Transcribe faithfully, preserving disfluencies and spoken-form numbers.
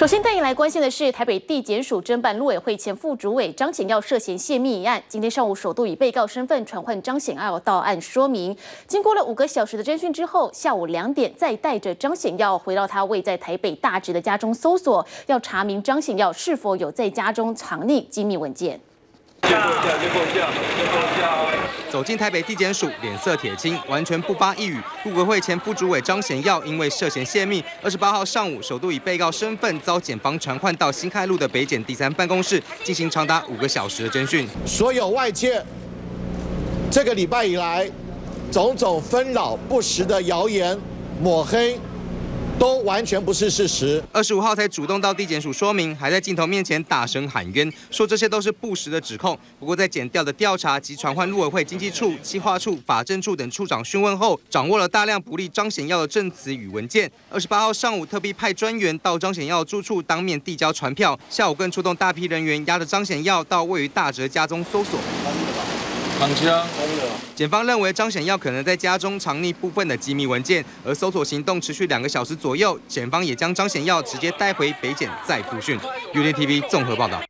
首先带你来关心的是，台北地检署侦办陆委会前副主委张显耀涉嫌泄密一案，今天上午首度以被告身份传唤张显耀到案说明。经过了五个小时的侦讯之后，下午两点再带着张显耀回到他位在台北大直的家中搜索，要查明张显耀是否有在家中藏匿机密文件。 走进台北地检署，脸色铁青，完全不发一语。陆委会前副主委张显耀因为涉嫌泄密，二十八号上午首度以被告身份遭检方传唤到新开路的北检第三办公室，进行长达五个小时的侦讯。所有外界这个礼拜以来种种纷扰、不实的谣言、抹黑， 都完全不是事实。二十五号才主动到地检署说明，还在镜头面前大声喊冤，说这些都是不实的指控。不过在检调的调查及传唤陆委会经济处、企划处、法政处等处长讯问后，掌握了大量不利张显耀的证词与文件。二十八号上午特地派专员到张显耀住处当面递交传票，下午更出动大批人员押着张显耀到位于大直家中搜索。 检方认为张显耀可能在家中藏匿部分的机密文件，而搜索行动持续两个小时左右，检方也将张显耀直接带回北检再复讯。U T V 综合报道。